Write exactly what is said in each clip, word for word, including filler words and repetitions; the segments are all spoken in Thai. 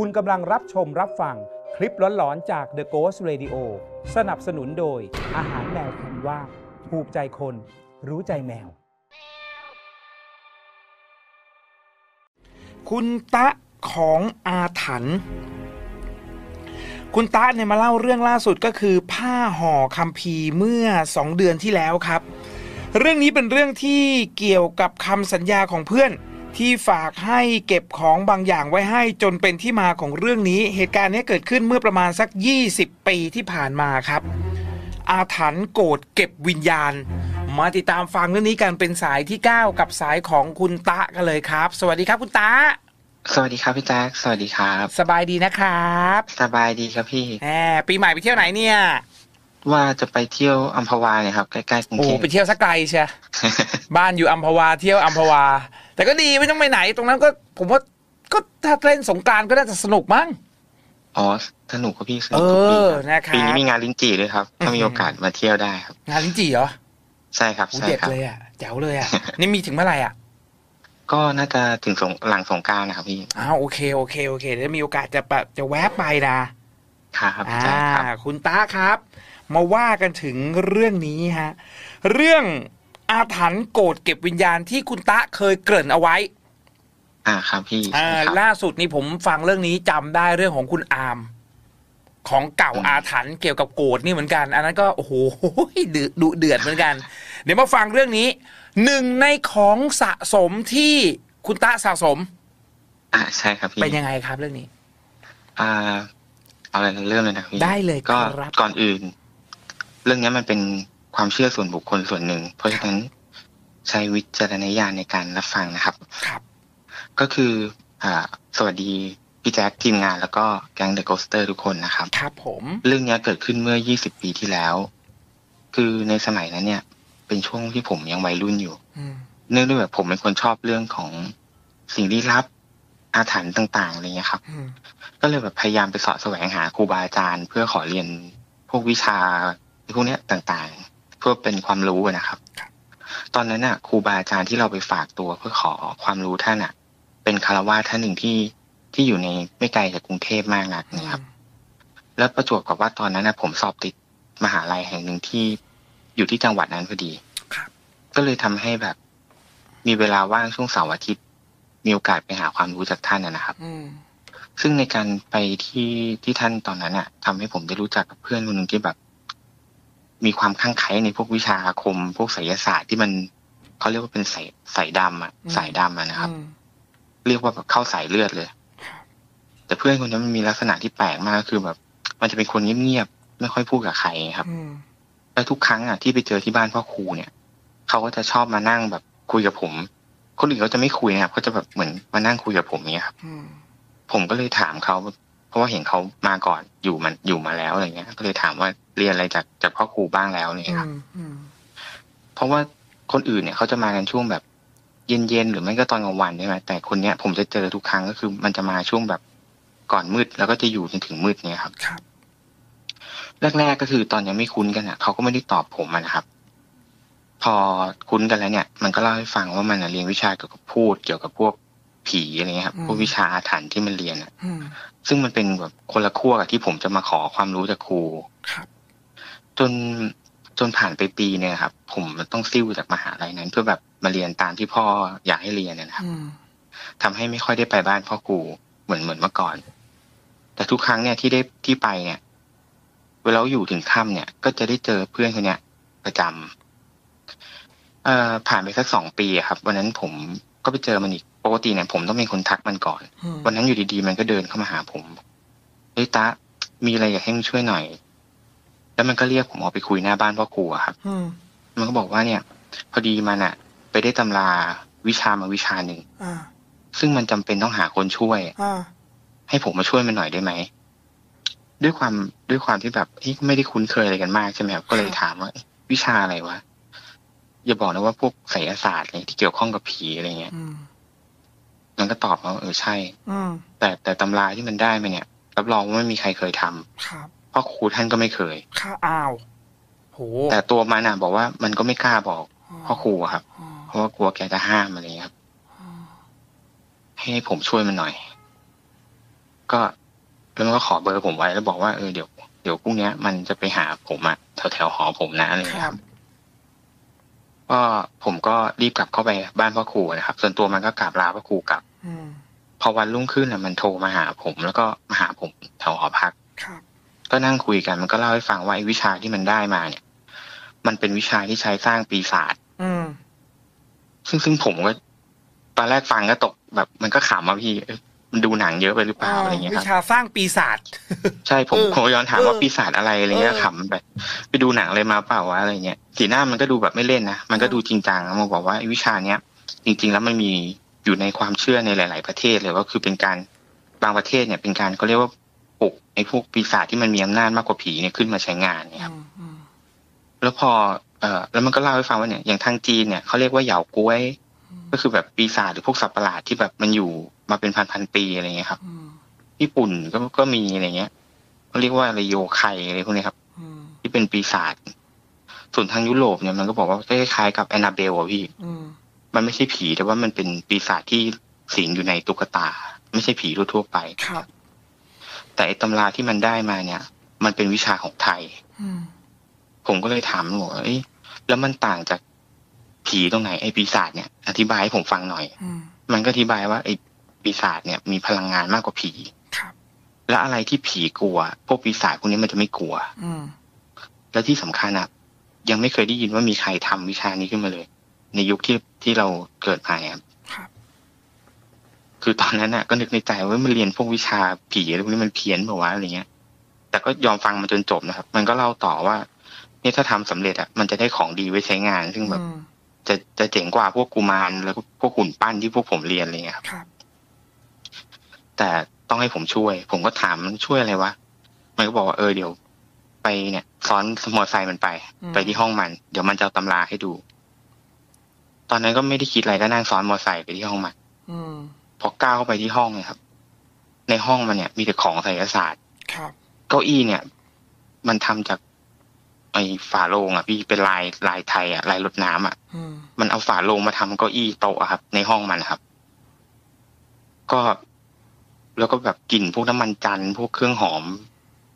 คุณกำลังรับชมรับฟังคลิปหลอนๆจาก The Ghost Radio สนับสนุนโดยอาหารแมวคุณว่าถูกใจคนรู้ใจแมวคุณตะของอาถรรพ์คุณตะเนี่ยมาเล่าเรื่องล่าสุดก็คือผ้าห่อคัมภีร์เมื่อสองเดือนที่แล้วครับเรื่องนี้เป็นเรื่องที่เกี่ยวกับคำสัญญาของเพื่อนที่ฝากให้เก็บของบางอย่างไว้ให้จนเป็นที่มาของเรื่องนี้เหตุการณ์นี้เกิดขึ้นเมื่อประมาณสักยี่สิบปีที่ผ่านมาครับอาถรรพ์โกรธเก็บวิญญาณมาติดตามฟังเรื่องนี้กันเป็นสายที่เก้ากับสายของคุณตะกันเลยครับสวัสดีครับคุณตะสวัสดีครับพี่แจ๊คสวัสดีครับสบายดีนะครับสบายดีครับพี่แหมปีใหม่ไปเที่ยวไหนเนี่ยว่าจะไปเที่ยวอัมพวาเนี่ยครับใกล้ๆกรุงเทพไปเที่ยวสักไกลเชีย บ้านอยู่อัมพวาเที่ยวอัมพวาแต่ก็ดีไม่ต้องไปไหนตรงนั้นก็ผมว่าก็ถ้าเล่นสงกรานต์ก็น่าจะสนุกมั้งอ๋อสนุกครับพี่สนุกทุกปีนะครับปีนี้มีงานลิ้นจี่ด้วยครับถ้ามีโอกาสมาเที่ยวได้ครับงานลิ้นจี่เหรอใช่ครับใช่ครับเด็ดเลยอ่ะแจ๋วเลยอ่ะนี่มีถึงเมื่อไหร่อ่ะก็น่าจะถึงหลังสงกรานต์นะครับพี่อ้าวโอเคโอเคโอเคแล้วมีโอกาสจะแบบจะแวะไปนะครับอ่าคุณตาครับมาว่ากันถึงเรื่องนี้ฮะเรื่องอาถรรพ์โกรธเก็บวิญญาณที่คุณตาเคยเกริ่นเอาไว้อ่าครับพี่อ่าล่าสุดนี้ผมฟังเรื่องนี้จำได้เรื่องของคุณอามของเก่าอาถรรพ์เกี่ยวกับโกรธนี่เหมือนกันอันนั้นก็โอ้โหดุเดือดเหมือนกันเดี๋ยวมาฟังเรื่องนี้หนึ่งในของสะสมที่คุณตะสะสมอ่าใช่ครับพี่เป็นยังไงครับเรื่องนี้อ่าเอาอะไรเริ่มเลยนะพี่ได้เลยก็ก่อนอื่นเรื่องนี้มันเป็นความเชื่อส่วนบุคคลส่วนหนึ่งเพราะฉะนั้นใช้วิจารณญาณในการรับฟังนะครับครับก็คืออ่าสวัสดีพี่แจ๊คทีมงานแล้วก็แก๊งเดอะโกสเตอร์ทุกคนนะครับครับผมเรื่องนี้เกิดขึ้นเมื่อยี่สิบปีที่แล้วคือในสมัยนั้นเนี่ยเป็นช่วงที่ผมยังวัยรุ่นอยู่เนื่องด้วยแบบผมเป็นคนชอบเรื่องของสิ่งลี้ลับอาถรรพ์ต่างๆอะไรเงี้ยครับก็เลยแบบพยายามไปเสาะแสวงหาครูบาอาจารย์เพื่อขอเรียนพวกวิชาพวกเนี้ยต่างๆเพื่อเป็นความรู้นะครับตอนนั้นน่ะครูบาอาจารย์ที่เราไปฝากตัวเพื่อขอความรู้ท่านน่ะเป็นคฤหัสถ์ท่านหนึ่งที่ที่อยู่ในไม่ไกลจากกรุงเทพมากนักนะครับแล้วประจวบกับว่าตอนนั้นนะผมสอบติดมหาลัยแห่งหนึ่งที่อยู่ที่จังหวัดนั้นพอดีก็เลยทำให้แบบมีเวลาว่างช่วงเสาร์อาทิตย์มีโอกาสไปหาความรู้จากท่านนะครับซึ่งในการไปที่ที่ท่านตอนนั้นอ่ะทำให้ผมได้รู้จักกับเพื่อนคนหนึ่งที่แบบมีความคลั่งไคล้ในพวกวิชาอาคมพวกไสยศาสตร์ที่มันเขาเรียกว่าเป็นสายสายดำอ่ะสายดำอ่ะนะครับเรียกว่าแบบเข้าสายเลือดเลยแต่เพื่อนคนนี้มันมีลักษณะที่แปลกมากคือแบบมันจะเป็นคนเงียบๆไม่ค่อยพูดกับใครครับแล้วทุกครั้งอ่ะที่ไปเจอที่บ้านพ่อครูเนี่ยเขาก็จะชอบมานั่งแบบคุยกับผมคนอื่นเขาจะไม่คุยนะครับเขาจะแบบเหมือนมานั่งคุยกับผมเนี่ยครับผมก็เลยถามเขาเพราะว่าเห็นเขามาก่อนอยู่มันอยู่มาแล้วอะไรเงี้ยก็เลยถามว่าเรียนอะไรจากจากพ่อครูบ้างแล้วเนี่ยครับเพราะว่าคนอื่นเนี่ยเขาจะมากันช่วงแบบเย็นๆหรือไม่ก็ตอนกลางวันใช่ไหมแต่คนเนี้ยผมจะเจอทุกครั้งก็คือมันจะมาช่วงแบบก่อนมืดแล้วก็จะอยู่จนถึงมืดเนี่ยครับครับแรกๆก็คือตอนยังไม่คุ้นกันอ่ะเขาก็ไม่ได้ตอบผมนะครับพอคุ้นกันแล้วเนี่ยมันก็เล่าให้ฟังว่ามันเรียนวิชาเกี่ยวกับพูดเกี่ยวกับพวกผีอะไรเงี้ยครับพวกวิชาอาถรรพ์ที่มันเรียนอ่ะซึ่งมันเป็นแบบคนละขั้วกับที่ผมจะมาขอความรู้จากครูครับจนจนผ่านไปปีเนี่ยครับผมต้องซิ่วจากมหาลัยนั้นเพื่อแบบมาเรียนตามที่พ่ออยากให้เรียนนะครับทำให้ไม่ค่อยได้ไปบ้านพ่อครูเหมือนเหมือนเมื่อก่อนแต่ทุกครั้งเนี่ยที่ได้ที่ไปเนี่ยเวลาอยู่ถึงค่ำเนี่ยก็จะได้เจอเพื่อนคนเนี้ยประจำเอ่อผ่านไปสักสองปีครับวันนั้นผมก็ไปเจอมันอีกปกติเนี่ยผมต้องเป็นคนทักมันก่อนวันนั้นอยู่ดีๆมันก็เดินเข้ามาหาผมเฮ้ยตามีอะไรอยากให้มึงช่วยหน่อยแล้วมันก็เรียกผมออกไปคุยหน้าบ้านพ่อครูครับมันก็บอกว่าเนี่ยพอดีมันอะไปได้ตำราวิชามาวิชาหนึ่งซึ่งมันจำเป็นต้องหาคนช่วยอให้ผมมาช่วยมันหน่อยได้ไหมด้วยความด้วยความที่แบบไม่ได้คุ้นเคยอะไรกันมากใช่ไหมครับก็เลยถามว่าวิชาอะไรวะอย่าบอกนะว่าพวกไสยศาสตร์อะไรที่เกี่ยวข้องกับผีอะไรเงี้ยมันก็ตอบมาว่าเออใช่อืแต่แต่ตำราที่มันได้มาเนี่ยรับรองว่าไม่มีใครเคยทำครับเพราะครูท่านก็ไม่เคยข้าอ้าวโหแต่ตัวมันน่ะบอกว่ามันก็ไม่กล้าบอกพ่อครูครับเพราะว่ากลัวแกจะห้ามอะไรเงี้ยครับให้ผมช่วยมันหน่อย ก็เอิญก็ขอเบอร์ผมไว้แล้วบอกว่าเออเดี๋ยวเดี๋ยวพรุ่งนี้มันจะไปหาผมอะแถวแถวหอผมนะอะไรครับก็ผมก็รีบกลับเข้าไปบ้านพ่อครูนะครับส่วนตัวมันก็กลับลาพ่อครูกลับพอวันรุ่งขึ้นน่ะมันโทรมาหาผมแล้วก็มาหาผมแถวหอพักก็นั่งคุยกันมันก็เล่าให้ฟังว่าไอ้วิชาที่มันได้มาเนี่ยมันเป็นวิชาที่ใช้สร้างปีศาจซึ่งซึ่งผมก็ตอนแรกฟังก็ตกแบบมันก็ขำว่าพี่มันดูหนังเยอะไปหรือเปล่าอะไรเงี้ยครับวิชาสร้างปีศาจใช่ผมผมย้อนถามว่าปีศาจอะไรอะไรเงี้ยขำแบบไปดูหนังอะไรมาเปล่าวะอะไรเงี้ยสีหน้ามันก็ดูแบบไม่เล่นนะมันก็ดูจริงจังมันบอกว่าวิชาเนี้ยจริงๆแล้วมันมีอยู่ในความเชื่อในหลายๆประเทศเลยว่าคือเป็นการบางประเทศเนี่ยเป็นการเขาเรียกว่าปลุกไอ้พวกปีศาจที่มันมีอำนาจมากกว่าผีเนี่ยขึ้นมาใช้งานเนี่ยครับแล้วพอเอ่อแล้วมันก็เล่าให้ฟังว่าเนี่ยอย่างทางจีนเนี่ยเขาเรียกว่าเหยาก้วยก็คือแบบปีศาจหรือพวกสัตว์ประหลาดที่แบบมันอยู่มาเป็นพันๆปีอะไรเงี้ยครับญี่ปุ่นก็ก็มีอะไรเงี้ยเขาเรียกว่าอะไรโยไคอะไรพวกนี้ครับที่เป็นปีศาจส่วนทางยุโรปเนี่ยมันก็บอกว่าคล้ายๆกับแอนนาเบลอะพี่มันไม่ใช่ผีแต่ว่ามันเป็นปีศาจที่สิงอยู่ในตุ๊กตาไม่ใช่ผีทั่วๆไปครับแต่ไอ้ตำราที่มันได้มาเนี่ยมันเป็นวิชาของไทยผมก็เลยถามบอกว่าแล้วมันต่างจากผีตรงไหนไอ้ปีศาจเนี่ยอธิบายให้ผมฟังหน่อยมันก็อธิบายว่าไอ้ปีศาจเนี่ยมีพลังงานมากกว่าผีครับและอะไรที่ผีกลัวพวกปีศาจพวกนี้มันจะไม่กลัวและที่สำคัญอ่ะยังไม่เคยได้ยินว่ามีใครทำวิชานี้ขึ้นมาเลยในยุคที่ที่เราเกิดมาครับคือตอนนั้นอ่ะก็นึกในใจว่ามันเรียนพวกวิชาผีอะไรพวกนี้มันเพี้ยนเปล่าวะอะไรเงี้ยแต่ก็ยอมฟังมันจนจบนะครับมันก็เล่าต่อว่านี่ถ้าทำสำเร็จอ่ะมันจะได้ของดีไว้ใช้งานซึ่งแบบจะจะเจ๋งกว่าพวกกุมารแล้วพวกหุ่นปั้นที่พวกผมเรียนอะไรเงี้ยครับแต่ต้องให้ผมช่วยผมก็ถามมันช่วยอะไรวะมันก็บอกว่าเออเดี๋ยวไปเนี่ยซ้อนมอเตอร์ไซค์มันไปไปที่ห้องมันเดี๋ยวมันจะเอาตำราให้ดูตอนนั้นก็ไม่ได้คิดอะไรก็นั่งซ้อนมอเตอร์ไซค์ไปที่ห้องมันพอก้าวเข้าไปที่ห้องเนี่ยครับในห้องมันเนี่ยมีแต่ของไสยศาสตร์ครับเก้าอี้เนี่ยมันทำจากไอ้ฝาโลงอ่ะพี่เป็นลายลายไทยอ่ะลายรดน้ำอ่ะมันเอาฝาโลงมาทำเก้าอี้โต๊ะครับในห้องมันครับก็แล้วก็แบบกลิ่นพวกน้ำมันจันทร์พวกเครื่องหอม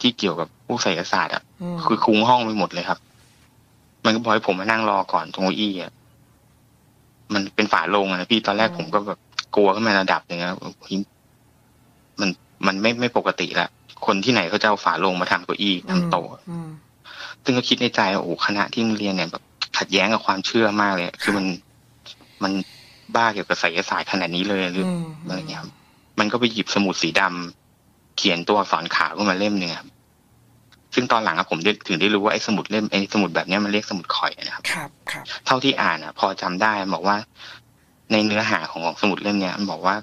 ที่เกี่ยวกับพวกไสยศาสตร์อ่ะคือคุ้งห้องไปหมดเลยครับมันก็บอกให้ผมมานั่งรอก่อนตรงเก้าอี้อ่ะมันเป็นฝาโลงอ่ะพี่ตอนแรกผมก็แบบกลัวขึ้นมาระดับนึงครับมันมันไม่ไม่ปกติละคนที่ไหนเขาจะเอาฝาโลงมาทำเก้าอี้ทำโต๊ะซึ่งก็คิดในใจว่าโอ้คณะที่เรียนเนี่ยแบบขัดแย้งกับความเชื่อมากเลยคือมันมันบ้าเกี่ยวกับไสยศาสตร์ขนาดนี้เลยหรืออะไรเงี้ยมันก็ไปหยิบสมุดสีดำเขียนตัวอักษรขาวขึ้นมาเล่มนึงครับซึ่งตอนหลังผมถึงได้รู้ว่าไอ้สมุดเล่มไอ้สมุดแบบนี้มันเรียกสมุดข่อยนะครับครับเท่าที่อ่านอ่ะพอจำได้บอกว่าในเนื้อหาของสมุดเล่มเนี้ยมันบอกว่า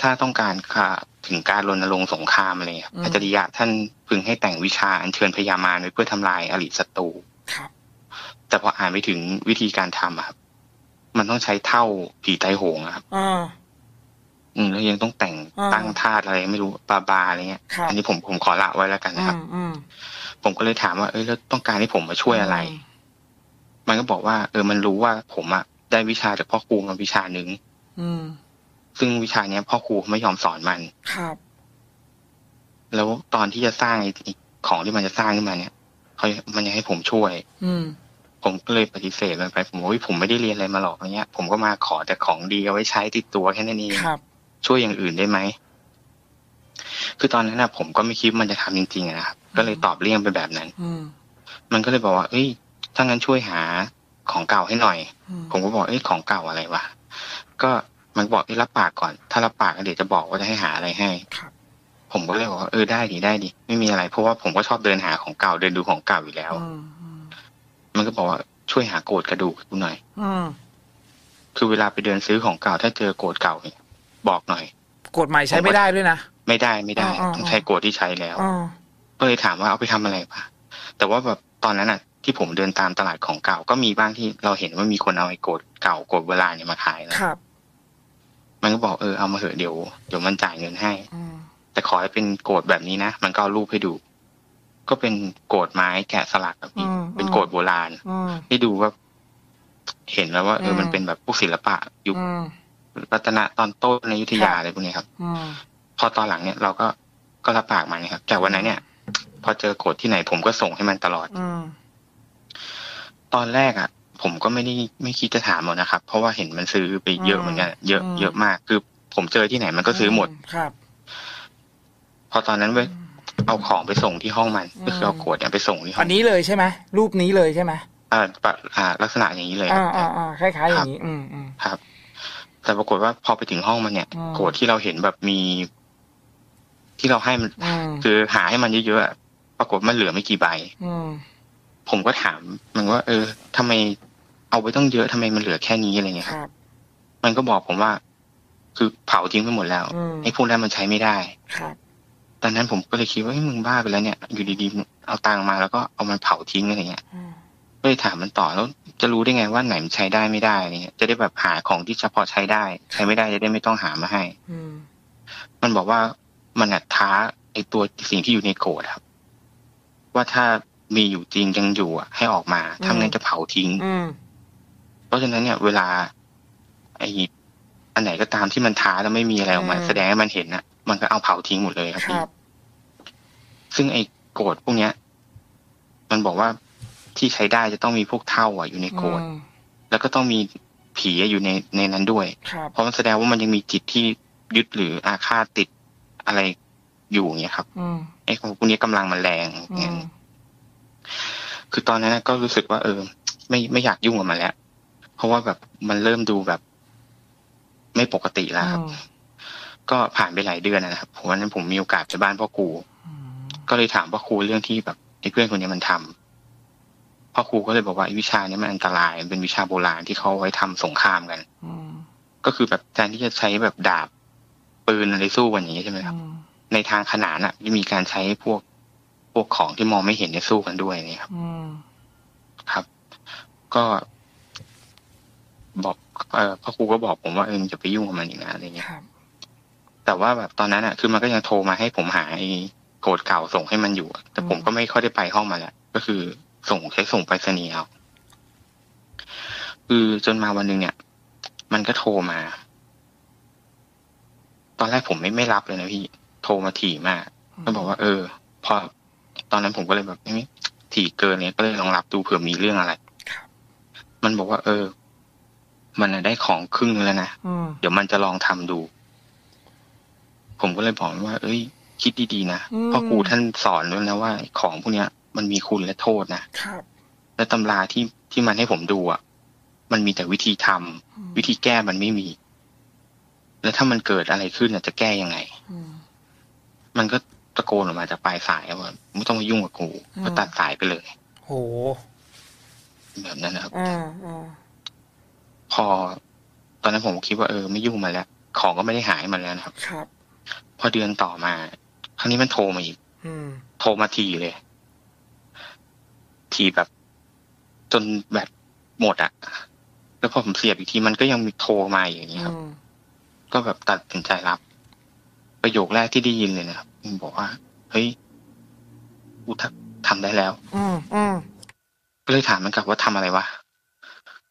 ถ้าต้องการค่ะถึงการรณรงค์สงครามอะไรครับพระจริยะท่านพึงให้แต่งวิชาอัญเชิญพญามารไว้เพื่อทำลายอริศัตรูครับแต่พออ่านไปถึงวิธีการทำครับมันต้องใช้เท่าผีไตโหงครับอ่าอืมแล้วยังต้องแต่งตั้งธาตุอะไรไม่รู้ปาบาอะไรเงี้ยอันนี้ผมผมขอละไว้แล้วกันนะครับอืมผมก็เลยถามว่าเอ้ยแล้วต้องการให้ผมมาช่วยอะไรมันก็บอกว่าเออมันรู้ว่าผมอะได้วิชาจากพ่อครูมาวิชาหนึ่งซึ่งวิชาเนี้ยพ่อครูไม่ยอมสอนมันครับแล้วตอนที่จะสร้างของที่มันจะสร้างขึ้นมาเนี้ยเขามันยังให้ผมช่วยอืผมก็เลยปฏิเสธมันไปผมว่าผมไม่ได้เรียนอะไรมาหรอกอะไรเงี้ยผมก็มาขอแต่ของดีเอาไว้ใช้ติดตัวแค่นั้นเองช่วยอย่างอื่นได้ไหมคือตอนนั้นนะผมก็ไม่คิดมันจะทำจริงๆนะครับก็เลยตอบเลี่ยงไปแบบนั้นอืมันก็เลยบอกว่าเอ้ยถ้างั้นช่วยหาของเก่าให้หน่อยผมก็บอกเอ้ยของเก่าอะไรวะก็มันบอกให้รับปากก่อนถ้ารับปากเดี๋ยวจะบอกว่าจะให้หาอะไรให้ครับผมก็เลยบอกว่าเออได้ดีได้ดีไม่มีอะไรเพราะว่าผมก็ชอบเดินหาของเก่าเดินดูของเก่าอยู่แล้วมันก็บอกว่าช่วยหาโกดกระดูกกูหน่อยอือคือเวลาไปเดินซื้อของเก่าถ้าเจอโกดเก่าเนี่ยบอกหน่อยโกดใหม่ใช้ไม่ได้ด้วยนะไม่ได้ไม่ได้ต้องใช้โกดที่ใช้แล้วก็เลยถามว่าเอาไปทำอะไรปะแต่ว่าแบบตอนนั้นอ่ะที่ผมเดินตามตลาดของเก่าก็มีบ้างที่เราเห็นว่ามีคนเอาไอ้โกดเก่าโกดโบราณเนี่ยมาขายนะครับมันก็บอกเออเอามาเถอะเดี๋ยวเดี๋ยวมันจ่ายเงินให้อืแต่ขอให้เป็นโกดแบบนี้นะมันก็เอารูปให้ดูก็เป็นโกดไม้แกะสลักแบบนี้เป็นโกดโบราณได้ดูว่าเห็นแล้วว่าเออมันเป็นแบบพวกศิลปะยุครัตนะตอนต้นในอยุธยาอะไรพวกนี้ครับ พอตอนหลังเนี่ยเราก็ก็รับปากมันนะครับแต่วันนั้นเนี่ยพอเจอโกรธที่ไหนผมก็ส่งให้มันตลอดอตอนแรกอ่ะผมก็ไม่ได้ไม่คิดจะถามหรอกนะครับเพราะว่าเห็นมันซื้อไปเยอะเหมือนกันเยอะเยอะมากคือผมเจอที่ไหนมันก็ซื้อหมดครับพอตอนนั้นเว้ยเอาของไปส่งที่ห้องมันก็คือเอาโกรธเนี่ยไปส่งที่ห้องอันนี้เลยใช่ไหมรูปนี้เลยใช่ไหมอ่าอ่าลักษณะอย่างนี้เลยอ่าอ่าอ่าคล้ายๆอย่างนี้อืมอืมครับแต่ปรากฏว่าพอไปถึงห้องมันเนี่ยโกรธที่เราเห็นแบบมีที่เราให้มันคือหาให้มันเยอะๆปรากฏมันเหลือไม่กี่ใบผมก็ถามมันว่าเออทำไมเอาไปต้องเยอะทำไมมันเหลือแค่นี้อะไรเงี้ยครับมันก็บอกผมว่าคือเผาทิ้งไปหมดแล้วไอ้พวกนั้นมันใช้ไม่ได้ครับตอนนั้นผมก็เลยคิดว่าไอ้มึงบ้าไปแล้วเนี่ยอยู่ดีๆเอาตังมาแล้วก็เอามันเผาทิ้งอะไรเงี้ยก็เลยถามมันต่อแล้วจะรู้ได้ไงว่าไหนมันใช้ได้ไม่ได้อะไรเงี้ยจะได้แบบหาของที่เฉพาะใช้ได้ใช้ไม่ได้จะได้ไม่ต้องหามาให้มันบอกว่ามันอัดท้าไอ้ตัวสิ่งที่อยู่ในโกดครับว่าถ้ามีอยู่จริงยังอยู่อ่ะให้ออกมาถ้างั้นจะเผาทิ้งเพราะฉะนั้นเนี่ยเวลาไอ้อันไหนก็ตามที่มันท้าแล้วไม่มีอะไรออกมาแสดงให้มันเห็นนะมันก็เอาเผาทิ้งหมดเลยครับพี่ซึ่งไอ้โกดพวกเนี้ยมันบอกว่าที่ใช้ได้จะต้องมีพวกเท่าอ่ะอยู่ในโกดแล้วก็ต้องมีผีอยู่ในในนั้นด้วยเพราะมันแสดงว่ามันยังมีจิตที่ยึดหรืออาฆาตติดอะไรอยู่อย่างเงี้ยครับไอ้พวกนี้กำลังมันแรงเงี้ยคือตอนนั้นก็รู้สึกว่าเออไม่ไม่อยากยุ่งกับมันแล้วเพราะว่าแบบมันเริ่มดูแบบไม่ปกติแล้วครับก็ผ่านไปหลายเดือนนะครับผมวันนั้นผมมีโอกาสไปบ้านพ่อครูก็เลยถามพ่อครูเรื่องที่แบบไอ้เพื่อนคนนี้มันทำพ่อครูก็เลยบอกว่าวิชานี้มันอันตรายเป็นวิชาโบราณที่เขาไว้ทำสงครามกันอืก็คือแบบแทนที่จะใช้แบบดาบปืนอะไรสู้กันอย่างนี้ใช่ไหมครับในทางขนานอ่ะมีการใช้พวกพวกของที่มองไม่เห็นเนี่ยสู้กันด้วยนี่ครับครับก็บอกเอ่อพ่อครูก็บอกผมว่าเออจะไปยุ่งกับมันอีกนะอะไรเงี้ยแต่ว่าแบบตอนนั้นอ่ะคือมันก็ยังโทรมาให้ผมหาไอ้โกดเก่าส่งให้มันอยู่แต่ผมก็ไม่ค่อยได้ไปห้องมันละก็คือส่งใช้ส่งไปสนีเอาคือจนมาวันหนึ่งเนี่ยมันก็โทรมาตอนแรกผมไม่ไม่รับเลยนะพี่โทรมาถี่มากก็บอกว่าเออพอตอนนั้นผมก็เลยแบบนี่ถี่เกินเนี่ยก็เลยลองรับดูเผื่อมีเรื่องอะไรมันบอกว่าเออมันได้ของครึ่งแล้วนะเดี๋ยวมันจะลองทำดูผมก็เลยบอกว่าเอ้ยคิดดีๆนะเพราะครูท่านสอนด้วยนะว่าของพวกเนี้ยมันมีคุณและโทษนะและตำราที่ที่มันให้ผมดูอ่ะมันมีแต่วิธีทำวิธีแก้มันไม่มีแล้วถ้ามันเกิดอะไรขึ้นจะแก้ยังไงมันก็ตะโกนออกมาจากปลายสายว่าไม่ต้องมายุ่งกับกูก็ตัดสายไปเลยโอ้แบบนั้นนะครับพอตอนนั้นผมคิดว่าเออไม่ยุ่งมาแล้วของก็ไม่ได้หายมาแล้วนะครับพอเดือนต่อมาครั้งนี้มันโทรมาอีกโทรมาทีเลยทีแบบจนแบบหมดอะแล้วพอผมเสียบอีกทีมันก็ยังมีโทรมาอย่างนี้ครับก็แบบตัดสินใจรับประโยคแรกที่ได้ยินเลยนะครับมันบอกว่าเฮ้ยกูทำได้แล้วอืมอืมก็เลยถามมันกลับว่าทำอะไรวะ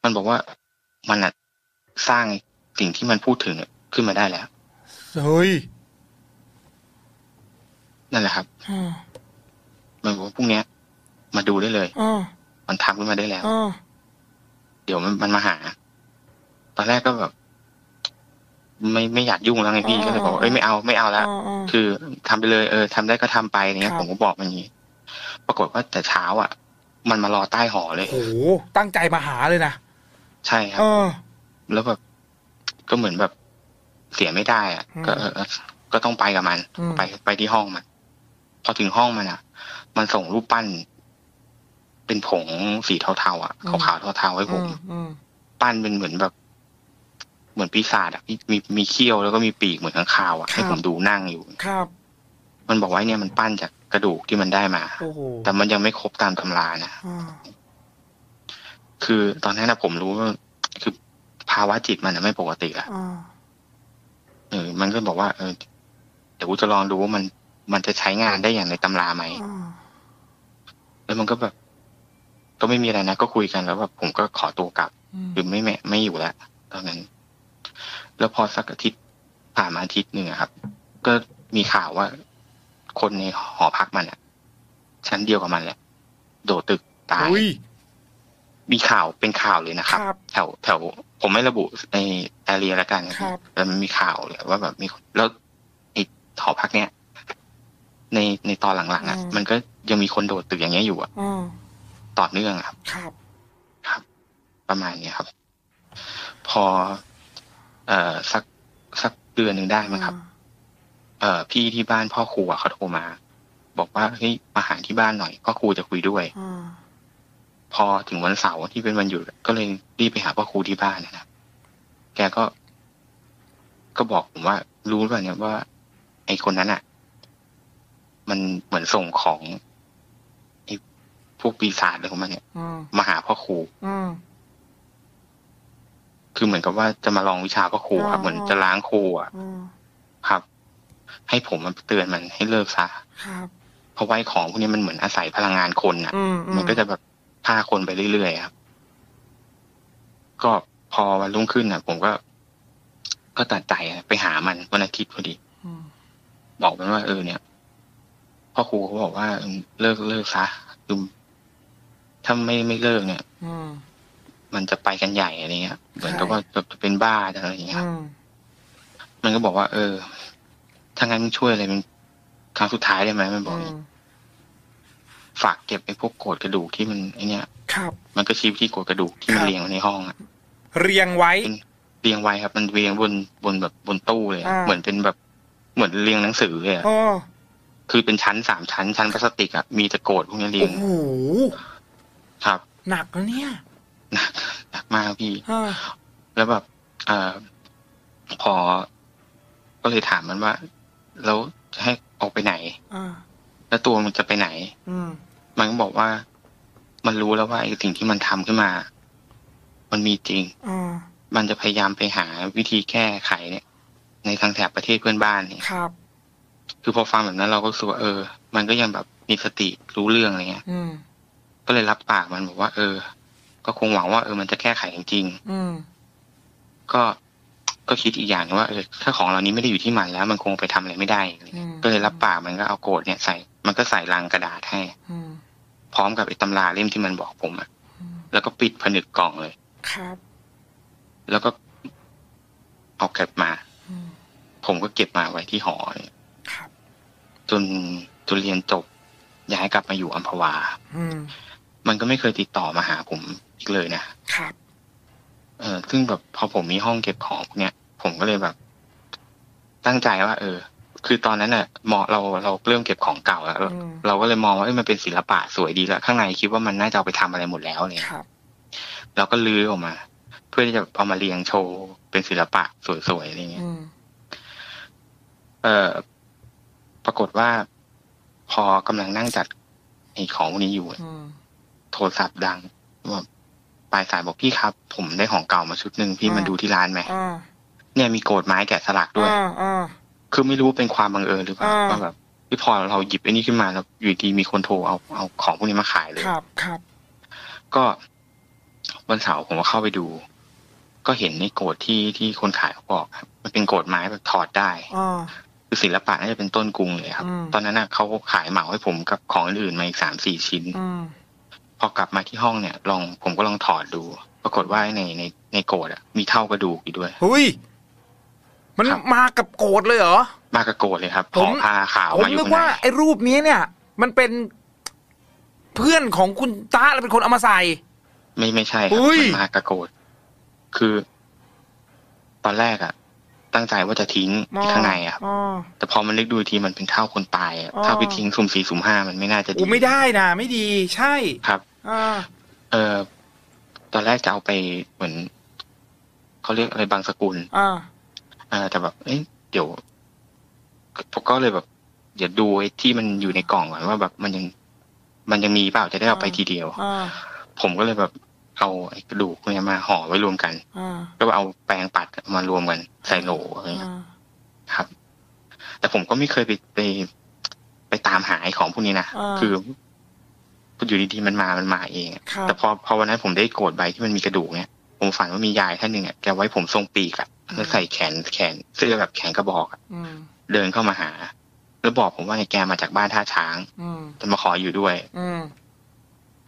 มันบอกว่ามันอะสร้างสิ่งที่มันพูดถึงขึ้นมาได้แล้วเฮ้ยนั่นแหละครับมันบอกว่าพรุ่งนี้มาดูได้เลยอมันทำขึ้นมาได้แล้วเดี๋ยวมันมันมาหาตอนแรกก็แบบไม่ไม่อยากยุ่งแล้วไงพี่ก็เลยบอกเอ้ยไม่เอาไม่เอาแล้วคือทำไปเลยเออทำได้ก็ทำไปเนี้ยผมก็บอกมันอย่างนี้ปรากฏว่าแต่เช้าอ่ะมันมารอใต้หอเลยโอ้โหตั้งใจมาหาเลยนะใช่ครับแล้วแบบก็เหมือนแบบเสียไม่ได้อ่ะก็ก็ต้องไปกับมันไปไปที่ห้องมันพอถึงห้องมันอ่ะมันส่งรูปปั้นเป็นผงสีเทาๆอ่ะขาวๆเทาๆให้ผมปั้นเป็นเหมือนแบบเหมือนปีศาจอ่ะมีมีเขี้ยวแล้วก็มีปีกเหมือนข้างคาวอ่ะให้ผมดูนั่งอยู่ครับมันบอกว่าเนี่ยมันปั้นจากกระดูกที่มันได้มาแต่มันยังไม่ครบตามตำรานะคือตอนนั้นนะผมรู้ว่าคือภาวะจิตมันไม่ปกติละเออมันก็บอกว่าเออเดี๋ยวกูจะลองดูว่ามันมันจะใช้งานได้อย่างในตำราไหมแล้วมันก็แบบก็ไม่มีอะไรนะก็คุยกันแล้วแบบผมก็ขอตัวกลับหรือไม่แม่ไม่อยู่แล้วตอนนั้นแล้วพอสักอาทิตย์ผ่านมาอาทิตย์หนึ่งครับ ก็มีข่าวว่าคนในหอพักมันอ่ะชั้นเดียวกับมันแหละโดดตึกตายมีข่าวเป็นข่าวเลยนะครับแถวแถวผมไม่ระบุในแอเรียละกันแต่มันมีข่าวเลยว่าแบบมีแล้วไอ้หอพักเนี้ยในในตอนหลังๆอ่ะมันก็ยังมีคนโดดตึกอย่างเงี้ยอยู่อ่ะต่อเนื่องครับครับครับประมาณนี้ครับพอเอ่อสักสักเดือนนึงได้มั้งครับเอ่อพี่ที่บ้านพ่อครูอ่ะเขาโทรมาบอกว่าเฮ้ยมาหาที่บ้านหน่อยพ่อครูจะคุยด้วยพอถึงวันเสาร์ที่เป็นวันหยุดก็เลยรีบไปหาพ่อครูที่บ้านนะครับแกก็ก็บอกผมว่ารู้ป่ะเนี่ยว่าไอ้คนนั้นอ่ะมันเหมือนส่งของไอ้พวกปีศาจอะไรของมันเนี่ยมาหาพ่อครูคือเหมือนกับว่าจะมาลองวิชาพ่อครูครับเหมือนจะล้างครูอ่ะครับให้ผมมันเตือนมันให้เลิกซะเพราะว่าของพวกนี้มันเหมือนอาศัยพลังงานคนอ่ะมันก็จะแบบฆ่าคนไปเรื่อยๆครับก็พอวันรุ่งขึ้นอ่ะผมก็ก็ตัดใจไปหามันวันอาทิตย์พอดีบอกมันว่าเออเนี่ยพ่อครูเขาบอกว่าเลิกเลิกซะคือถ้าไม่ไม่เลิกเนี่ยมันจะไปกันใหญ่อะไรเงี้ยเหมือนกับว่าจะเป็นบ้าอะไรอย่างเงี้ยมันก็บอกว่าเออถ้างั้นช่วยอะไรเป็นครั้งสุดท้ายได้ไหมมันบอกฝากเก็บไอ้พวกโกดกระดูกที่มันไอ้นี่ครับมันก็ชี้ไปที่โกดกระดูกที่มันเรียงไว้ในห้องอะเรียงไว้เรียงไว้ครับมันเรียงบนบนแบบบนตู้เลยเหมือนเป็นแบบเหมือนเรียงหนังสือเลยอ๋อคือเป็นชั้นสามชั้นชั้นพลาสติกอะมีแต่โกดพวกนี้เรียงโอ้โหครับหนักแล้วเนี่ยหนักหนักมากพี่แล้วแบบเอ่อพอก็เลยถามมันว่าแล้วให้ออกไปไหนแล้วตัวมันจะไปไหนมันก็บอกว่ามันรู้แล้วว่าไอ้สิ่งที่มันทำขึ้นมามันมีจริงมันจะพยายามไปหาวิธีแก้ไขเนี่ยในทางแถบประเทศเพื่อนบ้านเนี่ยคือพอฟังแบบนั้นเราก็รู้สึกว่าเออมันก็ยังแบบมีสติรู้เรื่องอะไรเงี้ยก็เลยรับปากมันบอกว่าเออก็คงหวังว่าเออมันจะแก้ไขจริงๆก็ก็คิดอีกอย่างว่าเออถ้าของเหล่านี้ไม่ได้อยู่ที่มันแล้วมันคงไปทำอะไรไม่ได้ก็เลยรับปากมันก็เอาโกรธเนี่ยใส่มันก็ใส่ลังกระดาษให้พร้อมกับไอ้ตำราเล่มที่มันบอกผมอ่ะแล้วก็ปิดผนึกกล่องเลยครับแล้วก็เอาเก็บมาผมก็เก็บมาไว้ที่หอเนี่ยจนจนเรียนจบย้ายกลับมาอยู่อัมพวามันก็ไม่เคยติดต่อมาหาผมอีกเลยนะครับเออซึ่งแบบพอผมมีห้องเก็บของเนี่ยผมก็เลยแบบตั้งใจว่าเออคือตอนนั้นน่ะมองเราเราเริ่มเก็บของเก่าแล้วเราก็เลยมองว่าเอ้ยมันเป็นศิลปะสวยดีแล้วข้างในคิดว่ามันน่าจะเอาไปทำอะไรหมดแล้วเนี่ยเราก็ลื้อออกมาเพื่อที่จะเอามาเรียงโชว์เป็นศิลปะสวยๆอะไรเงี้ยเออปรากฏว่าพอกำลังนั่งจัดไอ้ของนี้อยู่โทรศัพท์ดังว่าปลายสายบอกพี่ครับผมได้ของเก่ามาชุดหนึ่งพี่มาดูที่ร้านไหมเนี่ยมีโกดไม้แกะสลักด้วยคือไม่รู้เป็นความบังเอิญหรือเปล่าว่าแบบที่พอเราหยิบไอ้นี่ขึ้นมาแล้วอยู่ดีมีคนโทรเอาเอาของพวกนี้มาขายเลยครับครับก็วันเสาร์ผมก็เข้าไปดูก็เห็นในโกดที่ที่คนขายเขาบอกครับมันเป็นโกดไม้แบบถอดได้คือศิลปะน่าจะเป็นต้นกรุงเลยครับตอนนั้นน่ะเขาขายเหมาให้ผมกับของอื่นมาอีกสามสี่ชิ้นพอกลับมาที่ห้องเนี่ยลองผมก็ลองถอดดูปรากฏว่าในในในโกดอะมีเท่ากระดูกอยู่ด้วยเฮ้ยมันมากับโกดเลยเหรอมากับโกดเลยครับผมพาข่าวมาอยู่ผมนึกว่าไอ้รูปนี้เนี่ยมันเป็นเพื่อนของคุณตาเป็นคนเอามาใส่ไม่ไม่ใช่ครับมันมากับโกดคือตอนแรกอะตั้งใจว่าจะทิ้งข้างในอะแต่พอมันนึกดูทีมันเป็นเท่าคนตายอะถ้าไปทิ้งสุ่มสี่สุ่มห้ามันไม่น่าจะดีไม่ได้นะไม่ดีใช่ครับเออตอนแรกจะเอาไปเหมือนเขาเรียกอะไรบางสกุลอ่าแต่แบบเอ๊ะเดี๋ยวผมก็เลยแบบเดี๋ยวดูไอ้ที่มันอยู่ในกล่องก่อนว่าแบบมันยังมันยังมีเปล่าจะได้เอาไปทีเดียวผมก็เลยแบบเอาไอ้กระดูกเนี่ยมาห่อไว้รวมกันแล้วเอาแปรงปัดมารวมกันใส่โหลอะไรเงี้ยครับแต่ผมก็ไม่เคยไปไปไปตามหาไอ้ของพวกนี้นะคืออยู่ดีๆมันมามันมาเองแต่พอพอวันนั้นผมได้โกรธใบที่มันมีกระดูกเนี่ยผมฝันว่ามียายท่านหนึ่งอ่ะแกไว้ผมทรงปีกอ่ะแล้วใส่แขนแขนเสื้อแบบแขนกระบอกอ่ะ เดินเข้ามาหาแล้วบอกผมว่าไอ้แกมาจากบ้านท่าช้างจะมาขออยู่ด้วย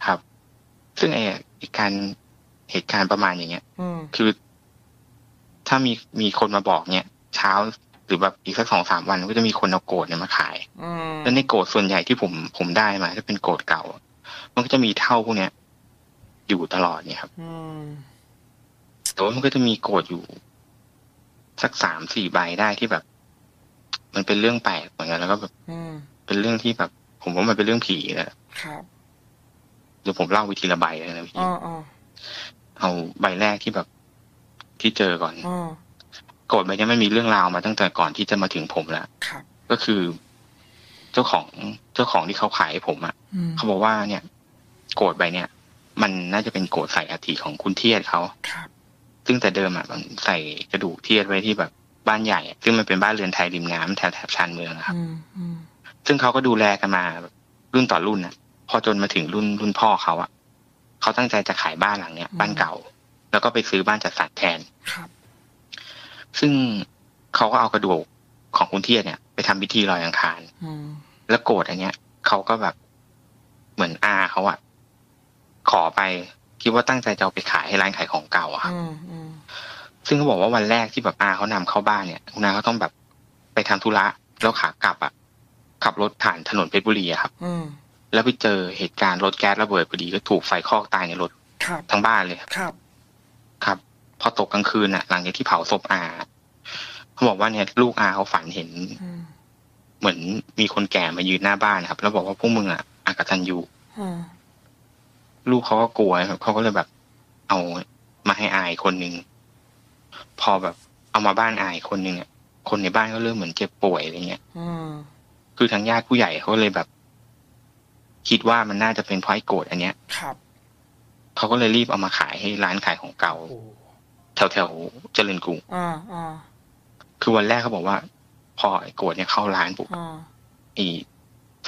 ครับซึ่งไอ้การเหตุการณ์ประมาณอย่างเงี้ยคือถ้ามีมีคนมาบอกเนี่ยเช้าหรือแบบอีกสักสองสามวันก็จะมีคนเอาโกรธเนี่ยมาขายแล้วในโกรธส่วนใหญ่ที่ผมผมได้มาถ้าเป็นโกรธเก่ามันก็จะมีเท่าพวกเนี้ยอยู่ตลอดเนี่ยครับแต่ว่ามันก็จะมีโกรธอยู่สักสามสี่ใบได้ที่แบบมันเป็นเรื่องแปลกเหมือนกันแล้วก็แบบเป็นเรื่องที่แบบผมว่ามันเป็นเรื่องผีแหละเดี๋ยวผมเล่าวิธีละใบเลยนะพี่เอาใบแรกที่แบบที่เจอก่อนโกรธใบนี้ไม่มีเรื่องราวมาตั้งแต่ก่อนที่จะมาถึงผมแล้วก็คือเจ้าของเจ้าของที่เขาขายผมอ่ะเขาบอกว่าเนี่ยโกรธใบเนี้ยมันน่าจะเป็นโกรธใส่อัฐิของคุณเทียดเขาซึ่งแต่เดิมอ่ะมันใส่กระดูกเทียดไว้ที่แบบบ้านใหญ่ซึ่งมันเป็นบ้านเรือนไทยริมน้ำแถวแถบชานเมืองนะครับซึ่งเขาก็ดูแลกันมารุ่นต่อรุ่นนะพอจนมาถึงรุ่นรุ่นพ่อเขาอ่ะเขาตั้งใจจะขายบ้านหลังเนี้ยบ้านเก่าแล้วก็ไปซื้อบ้านจัดสรรแทนซึ่งเขาก็เอากระดูกของคุณเทียดเนี่ยไปทำพิธีลอยอังคารแล้วโกรธอันเนี้ยเขาก็แบบเหมือนอาเขาอ่ะขอไปคิดว่าตั้งใจจะเอาไปขายให้ร้านขายของเก่าอ่ะซึ่งเขาบอกว่าวันแรกที่แบบอาเขานำเข้าบ้านเนี่ยคุณอาเขาต้องแบบไปทำธุระแล้วขากลับอ่ะขับรถผ่านถนนเพชรบุรีครับแล้วไปเจอเหตุการณ์รถแก๊สระเบิดพอดีก็ถูกไฟคลอกตายในรถทั้งบ้านเลยครับครับพอตกกลางคืนอ่ะหลังจากที่เผาศพอาเขาบอกว่าเนี่ยลูกอาเขาฝันเห็นเหมือนมีคนแก่มายืนหน้าบ้านครับแล้วบอกว่าพวกมึงอ่ะอากตัญญูลูกเขาก็กลัวครับเขาก็เลยแบบเอามาให้อายคนนึงพอแบบเอามาบ้านอายคนนึงอ่ะคนในบ้านก็เริ่มเหมือนเจ็บป่วยอะไรเงี้ยคือทางญาติผู้ใหญ่เขาเลยแบบคิดว่ามันน่าจะเป็นเพราะไอ้โกรธอันเนี้ยครับเขาก็เลยรีบเอามาขายให้ร้านขายของเก่าแถวแถวเจริญกรุงอ่าอ่าคือวันแรกเขาบอกว่าพอไอ้โกรธเนี่ยเข้าร้านปุ๊บอี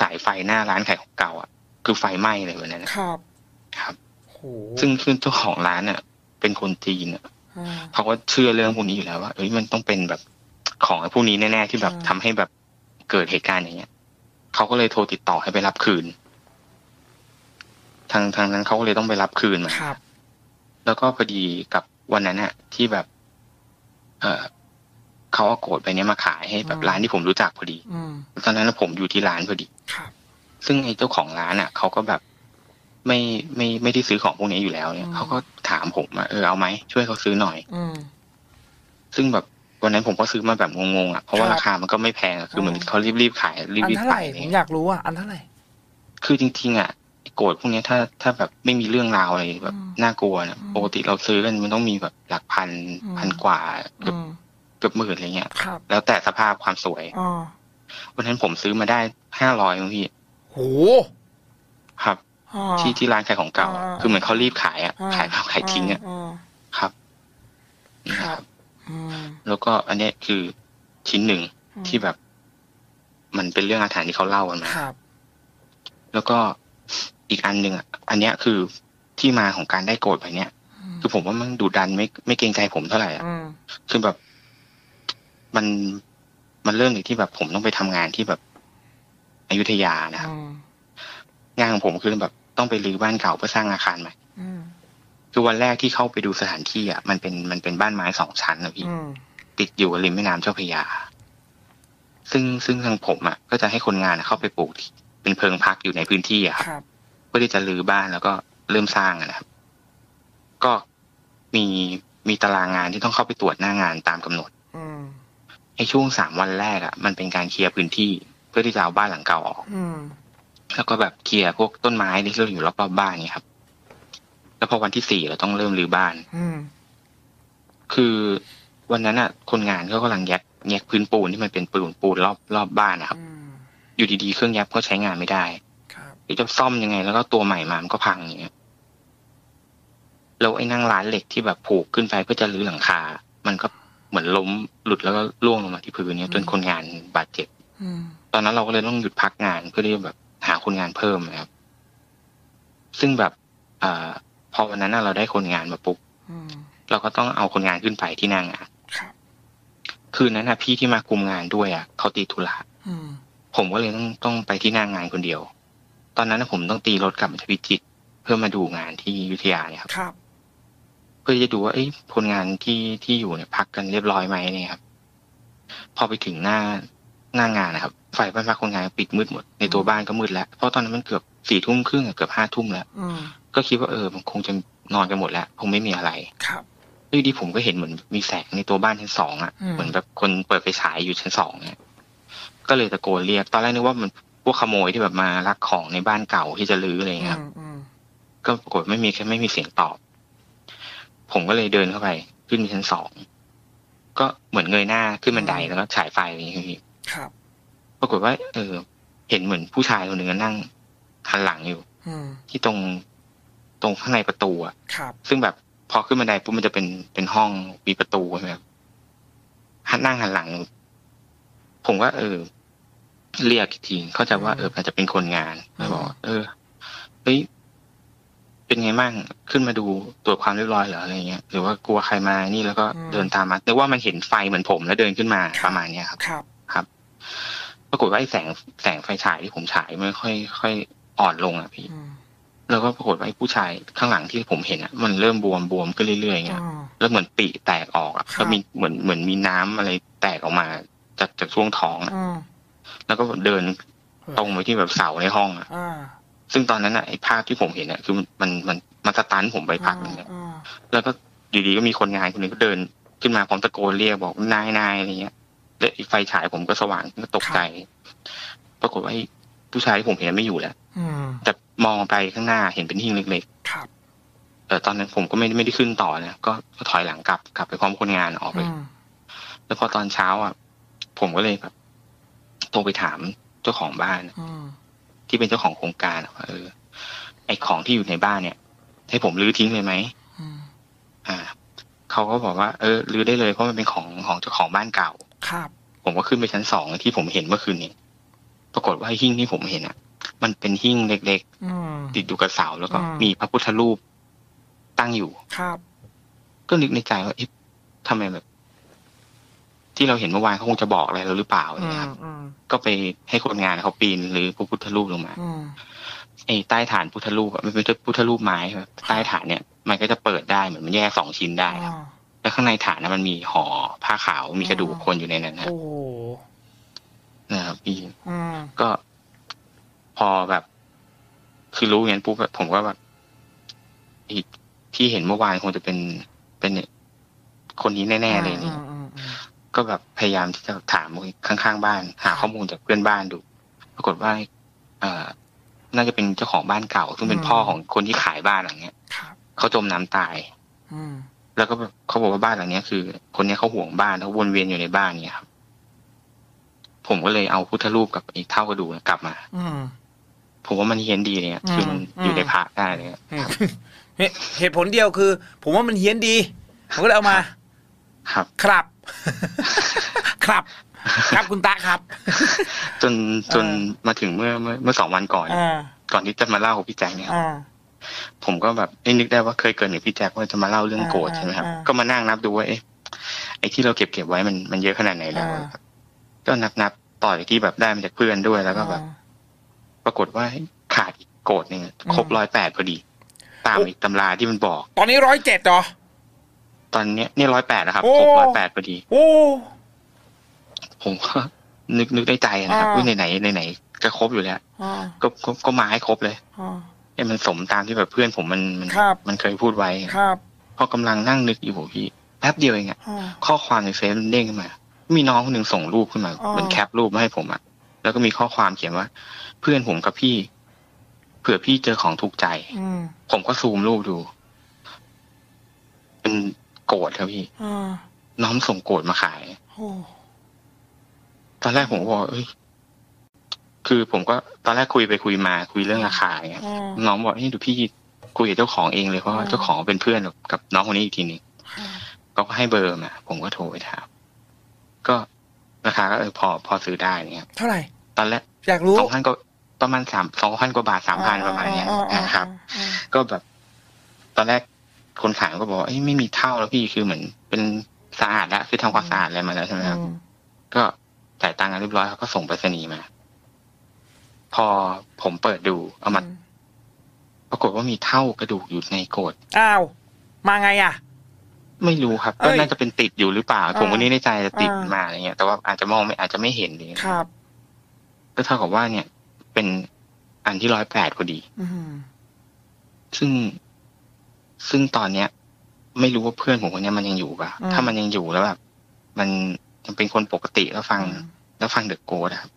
สายไฟหน้าร้านขายของเก่าอ่ะคือไฟไหม้เลยวันนั้นนะครับครับซึ่งขึ้นเจ้าของร้านอ่ะเป็นคนจีนอ่ะเขาก็เชื่อเรื่องพวกนี้อยู่แล้วว่าเอ้ยมันต้องเป็นแบบของไอ้พวกนี้แน่ๆที่แบบทำให้แบบเกิดเหตุการณ์อย่างเงี้ยเขาก็เลยโทรติดต่อให้ไปรับคืนทางทางนั้นเขาก็เลยต้องไปรับคืนมาครับแล้วก็พอดีกับวันนั้นอะที่แบบเออเขาเอาโกรธไปเนี้ยมาขายให้แบบร้านที่ผมรู้จักพอดีอืมตอนนั้นผมอยู่ที่ร้านพอดีครับซึ่งไอ้เจ้าของร้านอะเขาก็แบบไม่ไม่ไม่ได้ซื้อของพวกนี้อยู่แล้วเนี่ยเขาก็ถามผมว่าเออเอาไหมช่วยเขาซื้อหน่อยอืมซึ่งแบบวันนั้นผมก็ซื้อมาแบบงงๆอะเพราะว่าราคามันก็ไม่แพงอะคือเหมือนเขารีบรีบขายรีบรีบขายผมอยากรู้อะอันเท่าไหร่คือจริงๆอะโกรธพวกนี้ถ้าถ้าแบบไม่มีเรื่องราวอะไรแบบน่ากลัวนะปกติเราซื้อกันมันต้องมีแบบหลักพันพันกว่าเกือบเกือบหมื่นอะไรเงี้ยแล้วแต่สภาพความสวยวันนั้นผมซื้อมาได้ห้าร้อยพี่โหครับที่ที่ร้านขายของเก่าคือเหมือนเขารีบขายอ่ะขายขายทิ้งอ่ะครับครับแล้วก็อันนี้คือชิ้นหนึ่งที่แบบมันเป็นเรื่องอาถรรพ์ที่เขาเล่ากันมาแล้วก็อีกอันหนึ่งอ่ะอันเนี้ยคือที่มาของการได้โกรธแบบเนี้ยคือผมว่ามันดุดันไม่ไม่เกรงใจผมเท่าไหร่อ่ะคือแบบมันมันเริ่มจากที่แบบผมต้องไปทำงานที่แบบอยุธยานะครับงานของผมคือแบบต้องไปรื้อบ้านเก่าเพื่อสร้างอาคารใหม่คือวันแรกที่เข้าไปดูสถานที่อ่ะมันเป็นมันเป็นบ้านไม้สองชั้นนะพี่ติดอยู่ริมแม่น้ำเจ้าพระยาซึ่งซึ่งทางผมอ่ะก็จะให้คนงานเข้าไปปลูกเป็นเพิงพักอยู่ในพื้นที่อะครับเพื่อที่จะรื้อบ้านแล้วก็เริ่มสร้างนะครับก็มีมีตารางงานที่ต้องเข้าไปตรวจหน้างานตามกำหนดอืมในช่วงสามวันแรกอะมันเป็นการเคลียร์พื้นที่เพื่อที่จะเอาบ้านหลังเก่าออกอืมแล้วก็แบบเคลียร์พวกต้นไม้ที่เราอยู่รอบๆบ้านนี่ครับแล้วพอวันที่สี่เราต้องเริ่มรื้อบ้านอืมคือวันนั้นอะคนงานเขากำลังแยกแยกพื้นปูนที่มันเป็นปูนปูนรอบรอบบ้านนะครับอยู่ดีๆเครื่องยับก็ใช้งานไม่ได้หรือจะซ่อมยังไงแล้วก็ตัวใหม่มามันก็พังอย่างเงี้ยแล้วไอ้นั่งร้านเหล็กที่แบบผูกขึ้นไปเพื่อจะรื้อหลังคามันก็เหมือนล้มหลุดแล้วก็ล่วงลงมาที่พื้นเนี้ยจนคนงานบาดเจ็บตอนนั้นเราก็เลยต้องหยุดพักงานเพื่อที่จะแบบหาคนงานเพิ่มนะครับซึ่งแบบอพอวันนั้นเราได้คนงานมาปุ๊บเราก็ต้องเอาคนงานขึ้นไปที่หน้างาน คืนนั้นนะพี่ที่มาคุมงานด้วยอ่ะเขาติดธุระผมก็เลยต้องต้องไปที่หน้างานคนเดียวตอนนั้นนะผมต้องตีรถกลับมาพิจิตรเพื่อมาดูงานที่อยุธยาเนี่ยครับครับเพื่อจะดูว่าไอ้คนงานที่ที่อยู่เนี่ยพักกันเรียบร้อยไหมเนี่ยครับพอไปถึงหน้าหน้างานนะครับไฟบ้านพักคนงานปิดมืดหมดในตัวบ้านก็มืดแล้วเพราะตอนนั้นมันเกือบสี่ทุ่มครึ่งเกือบห้าทุ่มแล้วก็คิดว่าเออมันคงจะนอนกันหมดแล้วคงไม่มีอะไรครับอยู่ดีผมก็เห็นเหมือนมีแสงในตัวบ้านชั้นสองอ่ะเหมือนแบบคนเปิดไฟฉายอยู่ชั้นสองเนี่ยก็เลยตะโกนเรียกตอนแรกนึกว่ามันพวกขโมยที่แบบมาลักของในบ้านเก่าที่จะรื้ออะไรอย่างเงี้ยก็ปรากฏไม่มีแค่ไม่มีเสียงตอบผมก็เลยเดินเข้าไปขึ้นชั้นสองก็เหมือนเงยหน้าขึ้นบันไดแล้วก็ฉายไฟอะไรอย่างเงี้ยครับปรากฏว่าเออเห็นเหมือนผู้ชายคนหนึ่งนั่งหันหลังอยู่ที่ตรงตรงข้างในประตูอ่ะซึ่งแบบพอขึ้นบันไดปุ๊บมันจะเป็นเป็นห้องมีประตูใช่ไหมครับหันนั่งหันหลังผมก็เออเรียกอีกทีเข้าใจว่าเอออาจจะเป็นคนงานแล้วบอกเออเฮ้ยเป็นไงบ้างขึ้นมาดูตรวจความเรียบร้อยเหรออะไรเงี้ยหรือว่ากลัวใครมานี่แล้วก็เดินตามมาแต่ว่ามันเห็นไฟเหมือนผมแล้วเดินขึ้นมาประมาณเนี้ยครับครับครับปรากฏว่าไอ้แสงแสงไฟฉายที่ผมฉายมันค่อยค่อยอ่อนลงอ่ะพี่แล้วก็ปรากฏว่าไอ้ผู้ชายข้างหลังที่ผมเห็นอ่ะมันเริ่มบวมบวมขึ้นเรื่อยๆเงี้ยแล้วเหมือนปีแตกออกอ่ะก็มีเหมือนเหมือนมีน้ำอะไรแตกออกมาจากจากช่วงท้องอ่ะแล้วก็เดินตรงไปที่แบบเสาในห้องอ่ะซึ่งตอนนั้นอ่ะไอ้ภาพที่ผมเห็นอ่ะคือมันมันมันสตันผมไปพักนึงแล้วก็อยู่ดีก็มีคนงานคนหนึ่งก็เดินขึ้นมาพร้อมตะโกนเรียกบอกนายนายอะไรเงี้ยแล้วไฟฉายผมก็สว่างก็ตกใจปรากฏว่าผู้ชายที่ผมเห็นไม่อยู่แล้วแต่มองไปข้างหน้าเห็นเป็นหิ้งเล็กๆเออตอนนั้นผมก็ไม่ไม่ได้ขึ้นต่อนะก็ถอยหลังกลับกลับไปพร้อมคนงานออกไปแล้วพอตอนเช้าอ่ะผมก็เลยแบบโทรไปถามเจ้าของบ้านที่เป็นเจ้าของโครงการว่าเออไอของที่อยู่ในบ้านเนี่ยให้ผมรื้อทิ้งเลยไหมอ่าเขาก็บอกว่าเออรื้อได้เลยเพราะมันเป็นของของเจ้าของบ้านเก่าครับผมก็ขึ้นไปชั้นสองที่ผมเห็นเมื่อคืนนี้ปรากฏว่าหิ้งที่ผมเห็นอ่ะมันเป็นหิ้งเล็กๆติดอยู่กับเสาแล้วก็มีพระพุทธรูปตั้งอยู่ครับก็นึกในใจว่าเอ๊ะทำไมแบบที่เราเห็นเมื่อวานเขาคงจะบอกอะไรเราหรือเปล่าเนี่ยครับก็ไปให้คนงานเขาปีนหรือพระพุทธรูปลงมาไอ้ใต้ฐานพุทธรูปมันเป็นพุทธรูปไม้ครับใต้ฐานเนี่ยมันก็จะเปิดได้เหมือนมันแยกสองชิ้นได้ครับแล้วข้างในฐานนะมันมีห่อผ้าขาวมีกระดูกคนอยู่ในนั้นนะนะครับพี่ก็พอแบบคือรู้งั้นปุ๊บผมก็แบบที่เห็นเมื่อวานคงจะเป็นเป็นคนนี้แน่ๆเลยนี่ก็แบบพยายามที่จะถามข้างๆบ้านหาข้อมูลจากเพื่อนบ้านดูปรากฏว่าเอ่อน่าจะเป็นเจ้าของบ้านเก่าซึ่งเป็นพ่อของคนที่ขายบ้านหลังเนี้ยเขาจมน้ำตายอืมแล้วก็เขาบอกว่าบ้านหลังเนี้ยคือคนเนี้ยเขาห่วงบ้านเขาวนเวียนอยู่ในบ้านเนี้ยครับผมก็เลยเอาพุทธรูปกับไอ้เท่ากระดูกกลับมาอืมผมว่ามันเฮี้ยนดีเนี่ยคือมันอยู่ในพระได้เลยเหตุผลเดียวคือผมว่ามันเฮี้ยนดีผมก็เลยเอามาครับครับครับครับคุณตาครับจนจนมาถึงเมื่อเมื่อเมื่อสองวันก่อนก่อนที่จะมาเล่าของพี่แจ็คเนี่ยผมก็แบบนึกได้ว่าเคยเกิดกับพี่แจ็คว่าจะมาเล่าเรื่องโกรธใช่ไหมครับก็มานั่งนับดูว่าเอ๊ะไอ้ที่เราเก็บเก็บไว้มันมันเยอะขนาดไหนแล้วก็นับนับต่อที่แบบได้มาจากเพื่อนด้วยแล้วก็แบบปรากฏว่าขาดอีกโกรธเนี่ยครบร้อยแปดพอดีตามอีกตำราที่มันบอกตอนนี้ร้อยเจ็ดต่อตอนเนี้ยนี่ร้อยแปดนะครับครบร้อยแปดพอดีโอ้ผมก็นึกนึกได้ใจนะครับว่าไหนไหนไหนไหนจะครบอยู่แล้วก็ก็มาให้ครบเลยไอ้มันสมตามที่แบบเพื่อนผมมันมันมันเคยพูดไว้ครับพอกำลังนั่งนึกอยู่ผมพี่แป๊บเดียวเองอะข้อความในเฟซมันเด้งขึ้นมามีน้องคนหนึ่งส่งรูปขึ้นมาเหมือนแคปรูปมาให้ผมอะแล้วก็มีข้อความเขียนว่าเพื่อนผมกับพี่เผื่อพี่เจอของถูกใจอืผมก็ซูมรูปดูเป็นโกรธครับพี่น้องส่งโกรธมาขายตอนแรกผมบอกเอ้ยคือผมก็ตอนแรกคุยไปคุยมาคุยเรื่องราคาเนี่ยน้องบอกนี่ดูพี่คุยกับเจ้าของเองเลยเพราะว่าเจ้าของเป็นเพื่อนกับน้องคนนี้อีกทีนึงก็ให้เบอร์มาผมก็โทรไปถามก็ราคาก็เออพอพอซื้อได้เนี่ยเท่าไหร่ตอนแรกอยากรู้สองพันก็ประมาณสามสองพันกว่าบาทสามพันประมาณเนี้ยนะครับก็แบบตอนแรกคนขายก็บอกเอ้ยไม่มีเท่าแล้วพี่คือเหมือนเป็น สะอาดแล้วคือทำความสะอาดอะไรมาแล้วใช่ไหมครับก็จ่ายตังค์กันเรียบร้อยเขาก็ส่งไปรษณีย์มาพอผมเปิดดูเอามาปรากฏว่ามีเท่ากระดูกอยู่ในโกรธอ้าวมาไงอ่ะไม่รู้ครับก็น่าจะเป็นติดอยู่หรือเปล่าผมวันนี้ในใจจะติดมาอะไรเงี้ยแต่ว่าอาจจะมองไม่อาจจะไม่เห็นเลยครับก็เท่ากับว่าเนี่ยเป็นอันที่ร้อยแปดพอดีซึ่งซึ่งตอนเนี้ยไม่รู้ว่าเพื่อนผมคนนี้มันยังอยู่ป่ะถ้ามันยังอยู่แล้วแบบมันมันเป็นคนปกติแล้วฟังแล้วฟังเดอะโกสต์นะครับ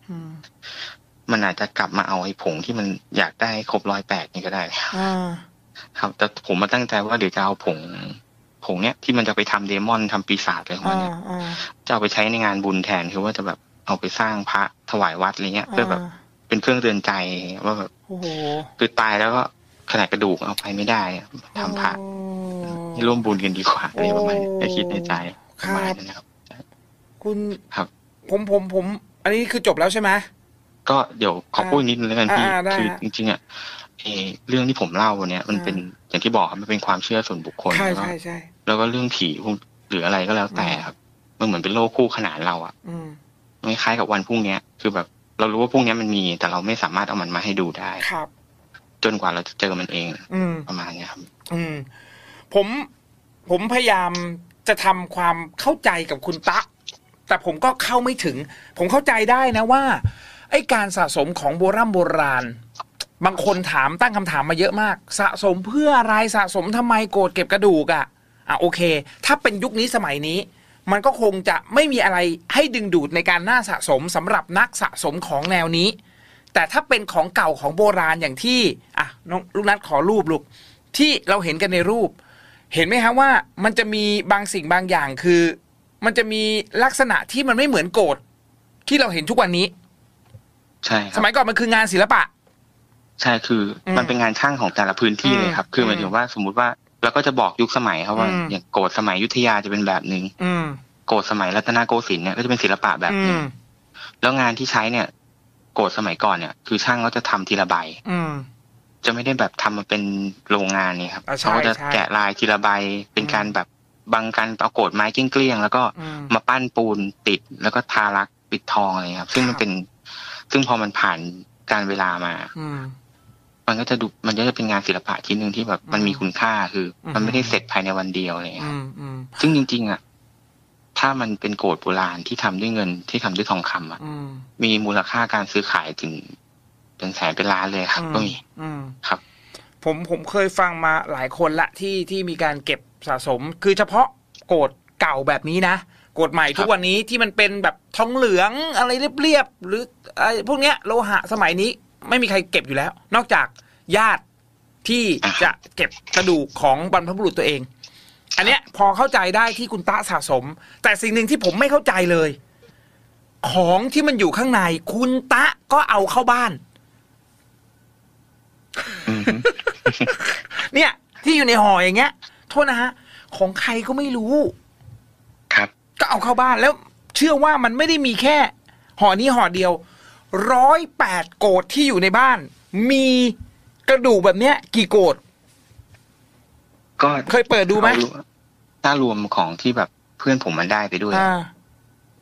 มันอาจจะกลับมาเอาไอ้ผงที่มันอยากได้ครบร้อยแปดนี่ก็ได้ครับแต่ผมมาตั้งใจว่าเดี๋ยวจะเอาผงผงเนี้ยที่มันจะไปทำเดมอนทำปีศาจอะไรของมันเนี่ยจะเอาไปใช้ในงานบุญแทนคือว่าจะแบบเอาไปสร้างพระถวายวัดอะไรเงี้ยเพื่อแบบเป็นเครื่องเตือนใจว่าแบบคือตายแล้วก็ขนาดกระดูกเอาไปไม่ได้ทำพระให้ร่วมบุญกันดีกว่าอะไรประมาณนี้คิดในใจประมาณนั้นนะครับคุณครับผมผมผมอันนี้คือจบแล้วใช่ไหมก็เดี๋ยวขอพูดนิดนึงแล้วกันพี่คือจริงๆอ่ะเรื่องที่ผมเล่าวันนี้มันเป็นอย่างที่บอกครับมันเป็นความเชื่อส่วนบุคคลแล้วก็แล้วก็เรื่องผีหรืออะไรก็แล้วแต่ครับมันเหมือนเป็นโลกคู่ขนานเราอ่ะมันคล้ายกับวันพรุ่งนี้คือแบบเรารู้ว่าพรุ่งนี้มันมีแต่เราไม่สามารถเอามันมาให้ดูได้ครับจนกว่าเราจะเจอมันเองประมาณนี้ครับอืมผมผมพยายามจะทำความเข้าใจกับคุณตะแต่ผมก็เข้าไม่ถึงผมเข้าใจได้นะว่าไอ้การสะสมของโบราณโบราณบางคนถามตั้งคำถามมาเยอะมากสะสมเพื่ออะไรสะสมทำไมโกรธเก็บกระดูกอ่ะอ่ะโอเคถ้าเป็นยุคนี้สมัยนี้มันก็คงจะไม่มีอะไรให้ดึงดูดในการน่าสะสมสำหรับนักสะสมของแนวนี้แต่ถ้าเป็นของเก่าของโบราณอย่างที่อ่ะน้องลูกนัดขอรูปลูกที่เราเห็นกันในรูปเห็นไหมฮะว่ามันจะมีบางสิ่งบางอย่างคือมันจะมีลักษณะที่มันไม่เหมือนโกรธที่เราเห็นทุกวันนี้ใช่สมัยก่อนมันคืองานศิลปะใช่คือมันเป็นงานช่างของแต่ละพื้นที่เลยครับคือหมายถึงว่าสมมุติว่าเราก็จะบอกยุคสมัยครับว่าอย่างโกศสมัยอยุธยาจะเป็นแบบนึงโกศสมัยรัตนโกสินทร์เนี่ยก็จะเป็นศิลปะแบบนึงแล้วงานที่ใช้เนี่ยโกศสมัยก่อนเนี่ยคือช่างเขาจะทำทีละใบจะไม่ได้แบบทำมาเป็นโรงงานนี่ครับเขาจะแกะลายทีละใบเป็นการแบบบางการเอาโกศไม้เกลี้ยงๆแล้วก็มาปั้นปูนติดแล้วก็ทาลักปิดทองอะไรครับซึ่งมันเป็นซึ่งพอมันผ่านการเวลามาอืมันก็จะดูมันก็จะเป็นงานศิลปะชิ้นหนึ่งที่แบบมันมีคุณค่าคือมันไม่ได้เสร็จภายในวันเดียวเลยครับซึ่งจริงๆอ่ะถ้ามันเป็นโกรธโบราณที่ทำด้วยเงินที่ทำด้วยทองคำอ่ะมีมูลค่าการซื้อขายถึงเป็นแสนเป็นล้านเลยครับก็มีครับผมผมเคยฟังมาหลายคนละที่ที่มีการเก็บสะสมคือเฉพาะโกรธเก่าแบบนี้นะกฎหมายทุกวันนี้ที่มันเป็นแบบทองเหลืองอะไรเรียบๆหรือไอ้พวกเนี้ยโลหะสมัยนี้ไม่มีใครเก็บอยู่แล้วนอกจากญาติที่จะเก็บกระดูกของบรรพบุรุษตัวเองอันเนี้ยพอเข้าใจได้ที่คุณตะสะสมแต่สิ่งหนึ่งที่ผมไม่เข้าใจเลยของที่มันอยู่ข้างในคุณตะก็เอาเข้าบ้าน เนี่ยที่อยู่ในห่ออย่างเงี้ยโทษนะฮะของใครก็ไม่รู้ก็เอาเข้าบ้านแล้วเชื่อว่ามันไม่ได้มีแค่ห่อนี้ห่อเดียวร้อยแปดโกดที่อยู่ในบ้านมีกระดูกแบบเนี้ยกี่โกดก็เคยเปิดดูไหมถ้ารวมของที่แบบเพื่อนผมมันได้ไปด้วย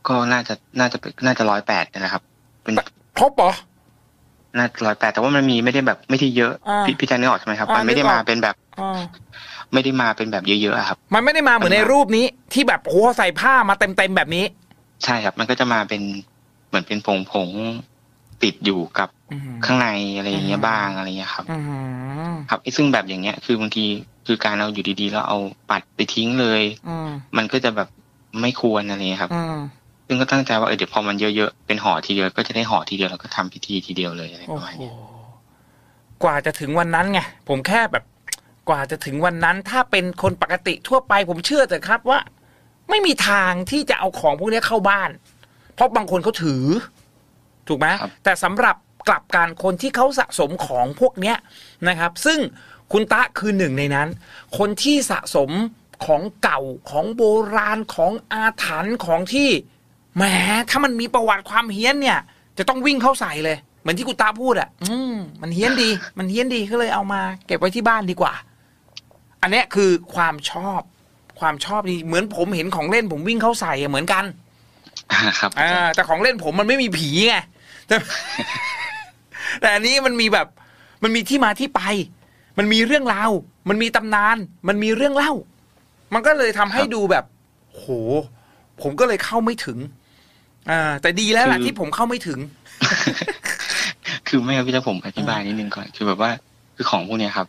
ก็น่าจะน่าจะน่าจะร้อยแปดนะครับเป็นครบปะน่าร้อยแปดแต่ว่ามันมีไม่ได้แบบไม่ที่เยอะพี่จันนี่ออกใช่ไหมครับมันไม่ได้มาเป็นแบบไม่ได้มาเป็นแบบเยอะๆครับมันไม่ได้มาเหมือนในรูปนี้ที่แบบโอ้ใส่ผ้ามาเต็มๆแบบนี้ใช่ครับมันก็จะมาเป็นเหมือนเป็นผงผงติดอยู่กับข้างในอะไรอย่างเงี้ยบ้างอะไรเงี้ยครับครับไอ้ซึ่งแบบอย่างเงี้ยคือบางทีคือการเราอยู่ดีๆแล้วเอาปัดไปทิ้งเลยมันก็จะแบบไม่ควรอะไรเงี้ยครับซึ่งก็ตั้งใจว่าเออเดี๋ยวพอมันเยอะๆเป็นห่อทีเดียวก็จะได้ห่อทีเดียวแล้วก็ทำพิธีทีเดียวเลยอะไรประมาณนี้กว่าจะถึงวันนั้นไงผมแค่แบบกว่าจะถึงวันนั้นถ้าเป็นคนปกติทั่วไปผมเชื่อเถอะครับว่าไม่มีทางที่จะเอาของพวกนี้เข้าบ้านเพราะบางคนเขาถือถูกไหมแต่สำหรับกลับการคนที่เขาสะสมของพวกนี้นะครับซึ่งคุณตะคือหนึ่งในนั้นคนที่สะสมของเก่าของโบราณของอาถรรพ์ของที่แหมถ้ามันมีประวัติความเฮี้ยนเนี่ยจะต้องวิ่งเข้าใส่เลยเหมือนที่คุณตะพูดอ่ะอืมมันเฮี้ยนดีมันเฮี้ยนดีก็เลยเอามาเก็บไว้ที่บ้านดีกว่าอันนี้คือความชอบ ความชอบนี่เหมือนผมเห็นของเล่นผมวิ่งเข้าใส่เหมือนกันครับอ่าแต่ของเล่นผมมันไม่มีผีไงแต่อันนี้มันมีแบบมันมีที่มาที่ไปมันมีเรื่องราวมันมีตำนานมันมีเรื่องเล่ามันก็เลยทำให้ดูแบบโหผมก็เลยเข้าไม่ถึงอ่าแต่ดีแล้วล่ะที่ผมเข้าไม่ถึงคือไม่ครับพี่เจ้าผมอธิบายนิดนึงก่อนคือแบบว่าคือของพวกนี้ครับ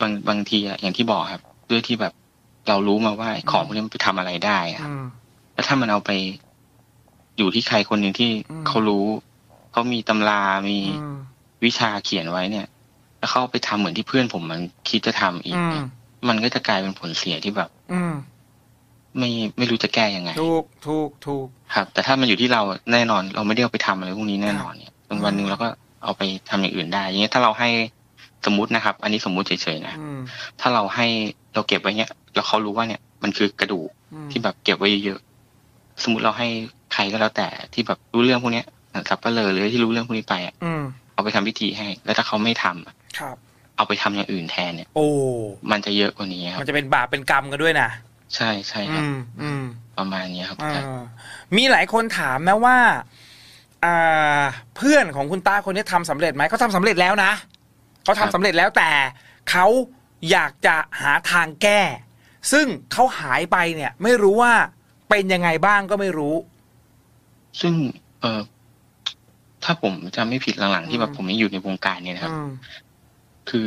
บางบางทีอะอย่างที่บอกครับด้วยที่แบบเรารู้มาว่าของพวกนี้มันไปทำอะไรได้ครับแล้วถ้ามันเอาไปอยู่ที่ใครคนหนึ่งที่เขารู้เขามีตำรามีวิชาเขียนไว้เนี่ยแล้วเขาไปทำเหมือนที่เพื่อนผมมันคิดจะทำอีกมันก็จะกลายเป็นผลเสียที่แบบไม่ไม่รู้จะแก้ยังไงถูกถูกถูกครับแต่ถ้ามันอยู่ที่เราแน่นอนเราไม่ได้เอาไปทำอะไรพวกนี้แน่นอนเนี่ยจนวันหนึ่งเราก็เอาไปทำอย่างอื่นได้อย่างเงี้ยถ้าเราให้สมมตินะครับอันนี้สมมติเฉยๆนะถ้าเราให้เราเก็บไว้เนี้ยแล้วเขารู้ว่าเนี่ยมันคือกระดูกที่แบบเก็บไว้เยอะๆสมมติเราให้ใครก็แล้วแต่ที่แบบรู้เรื่องพวกเนี้ยสับปะเลอเลยที่รู้เรื่องพวกนี้ไปอ่ะเอาไปทำพิธีให้แล้วถ้าเขาไม่ทำครับเอาไปทำอย่างอื่นแทนเนี่ยโอ้มันจะเยอะกว่านี้ครับมันจะเป็นบาปเป็นกรรมกันด้วยนะใช่ใช่ครับประมาณนี้ครับมีหลายคนถามนะว่าเพื่อนของคุณตาคนนี้ทำสำเร็จไหมเขาทำสำเร็จแล้วนะเขาทำสำเร็จแล้วแต่เขาอยากจะหาทางแก้ซึ่งเขาหายไปเนี่ยไม่รู้ว่าเป็นยังไงบ้างก็ไม่รู้ซึ่งเออถ้าผมจำไม่ผิดหลังๆที่แบบผมยังอยู่ในวงการเนี่ยนะครับคือ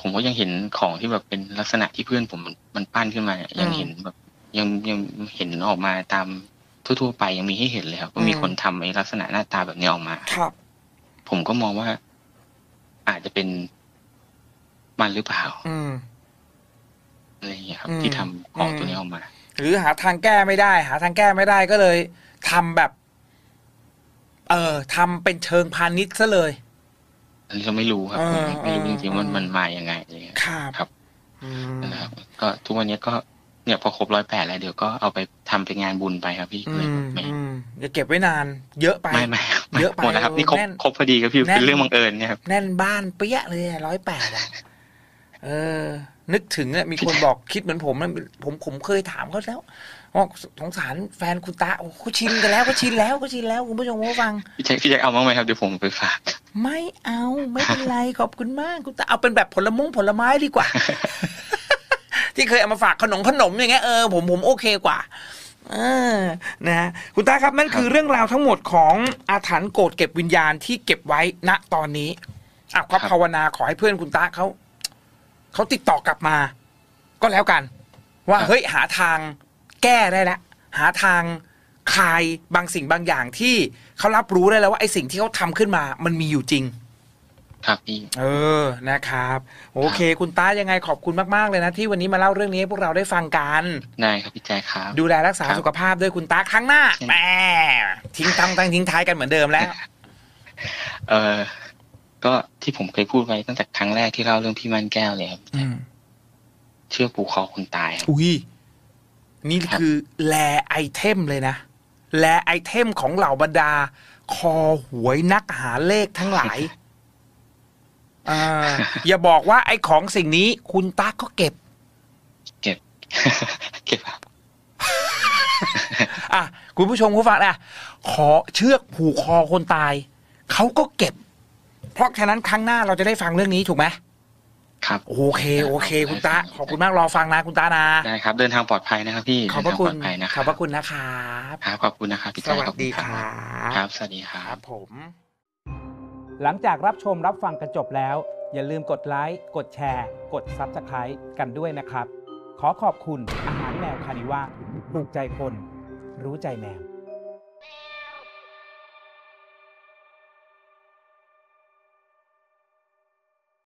ผมก็ยังเห็นของที่แบบเป็นลักษณะที่เพื่อนผมมันปั้นขึ้นมายังเห็นแบบยังยังเห็นออกมาตามทั่วๆไปยังมีให้เห็นเลยครับก็มีคนทำไอ้ลักษณะหน้าตาแบบนี้ออกมาครับผมก็มองว่าอาจจะเป็นมันหรือเปล่าอะไรอย่างเงี้ยครับที่ทำของตัวนี้ออกมาหรือหาทางแก้ไม่ได้หาทางแก้ไม่ได้ก็เลยทำแบบเออทำเป็นเชิงพาณิชย์ซะเลยอันนี้เราไม่รู้ครับไม่รู้จริงๆว่ามันมาอย่างไงเลยครับนะครับก็ทุกวันนี้ก็เนี่ยพอครบร้อยแปดแล้วเดี๋ยวก็เอาไปทำเป็นงานบุญไปครับพี่เลยไม่จะเก็บไว้นานเยอะไปไม่ไม่เยอะไปหมดแล้วครับนี่ครบครบพอดีครับพี่เป็นเรื่องบังเอิญเนี่ยครับแน่นบ้านเปี้ยเลยร้อยแปดอ่ะเออนึกถึงเนี่ยมีคนบอกคิดเหมือนผมนะผมผมเคยถามเขาแล้วว่าสงสารแฟนคุณตาโอ้เขาชินกันแล้วเขาชินแล้วเขาชินแล้วคุณผู้ชมผู้ฟังพี่แจ็คพี่แจ็คเอาบ้างไหมครับเดี๋ยวผมไปฝากไม่เอาไม่เป็นไรขอบคุณมากคุณตาเอาเป็นแบบผลมงผลไม้ดีกว่าที่เคยเอามาฝากขนมขนมอย่างเงี้ยเออผมผมโอเคกว่าเออนะฮะคุณตาครับนั่นคือเรื่องราวทั้งหมดของอาถรรพ์โกรธเก็บวิญญาณที่เก็บไว้ณตอนนี้อ่ะครับภาวนาขอให้เพื่อนคุณตาเขาเขาติดต่อกลับมาก็แล้วกันว่าเฮ้ยหาทางแก้ได้แล้วหาทางคลายบางสิ่งบางอย่างที่เขารับรู้ได้แล้วว่าไอ้สิ่งที่เขาทำขึ้นมามันมีอยู่จริงครับพี่เออนะครับโอเคคุณต้ายังไงขอบคุณมากๆเลยนะที่วันนี้มาเล่าเรื่องนี้ให้พวกเราได้ฟังกันได้ครับพี่แจ๊คครับดูแลรักษาสุขภาพด้วยคุณต้าครั้งหน้าแหมทิ้งตั้งตั้งทิ้งท้ายกันเหมือนเดิมแล้วเออก็ที่ผมเคยพูดไว้ตั้งแต่ครั้งแรกที่เล่าเรื่องพี่ม่านแก้วเลยครับเชือกผูกคอคนตายอุ้ยนี่คือแลไอเทมเลยนะแลไอเทมของเหล่าบรรดาคอหวยนักหาเลขทั้งหลาย อ, อย่าบอกว่าไอของสิ่งนี้คุณตาก็เก็บเก็บเก็บครับอ่ะคุณผู้ชมผู้ฟังนะขอเชือกผูกคอคนตายเขาก็เก็บเพราะฉะนั้นครั้งหน้าเราจะได้ฟังเรื่องนี้ถูกไหมครับโอเคโอเคคุณตาขอบคุณมากรอฟังนะคุณตานะได้ครับเดินทางปลอดภัยนะครับพี่ขอบพระคุณขอบพระคุณนะครับครับขอบคุณนะครับพี่สวัสดีครับครับสวัสดีครับผมหลังจากรับชมรับฟังกันจบแล้วอย่าลืมกดไลค์กดแชร์กดซับสไคร้กันด้วยนะครับขอขอบคุณอาหารแมวคานิว่าปลูกใจคนรู้ใจแมว